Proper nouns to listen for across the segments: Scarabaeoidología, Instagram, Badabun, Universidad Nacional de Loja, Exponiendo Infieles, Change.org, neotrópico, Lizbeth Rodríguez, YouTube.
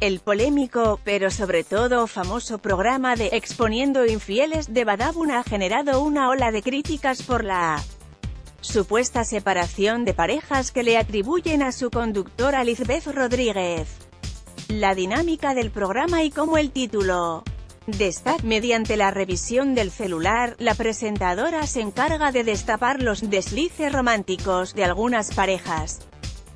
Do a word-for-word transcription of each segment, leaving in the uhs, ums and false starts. El polémico, pero sobre todo famoso programa de Exponiendo Infieles de Badabun ha generado una ola de críticas por la supuesta separación de parejas que le atribuyen a su conductora Lizbeth Rodríguez. La dinámica del programa y cómo el título destaca, mediante la revisión del celular, la presentadora se encarga de destapar los deslices románticos de algunas parejas.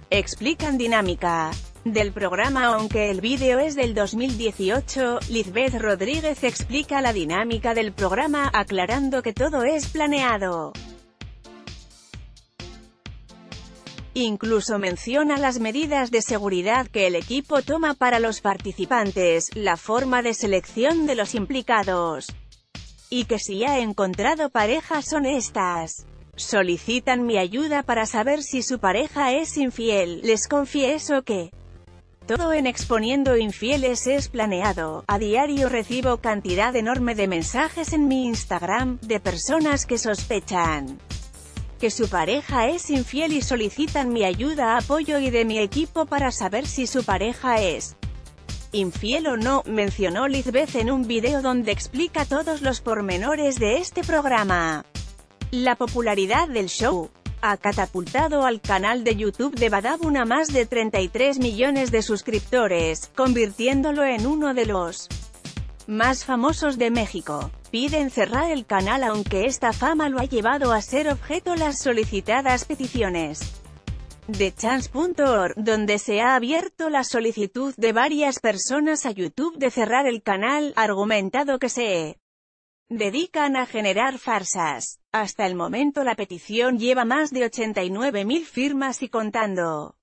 Explican dinámica del programa. Aunque el vídeo es del dos mil dieciocho, Lizbeth Rodríguez explica la dinámica del programa, aclarando que todo es planeado. Incluso menciona las medidas de seguridad que el equipo toma para los participantes, la forma de selección de los implicados, y que si ha encontrado parejas honestas, solicitan mi ayuda para saber si su pareja es infiel. Les confieso que todo en Exponiendo Infieles es planeado. A diario recibo cantidad enorme de mensajes en mi Instagram, de personas que sospechan que su pareja es infiel y solicitan mi ayuda, apoyo y de mi equipo para saber si su pareja es infiel o no, mencionó Lizbeth en un video donde explica todos los pormenores de este programa. La popularidad del show ha catapultado al canal de YouTube de Badabun a más de treinta y tres millones de suscriptores, convirtiéndolo en uno de los más famosos de México. Piden cerrar el canal, aunque esta fama lo ha llevado a ser objeto las solicitadas peticiones de Change punto org, donde se ha abierto la solicitud de varias personas a YouTube de cerrar el canal, argumentado que se dedican a generar farsas. Hasta el momento la petición lleva más de ochenta y nueve mil firmas y contando.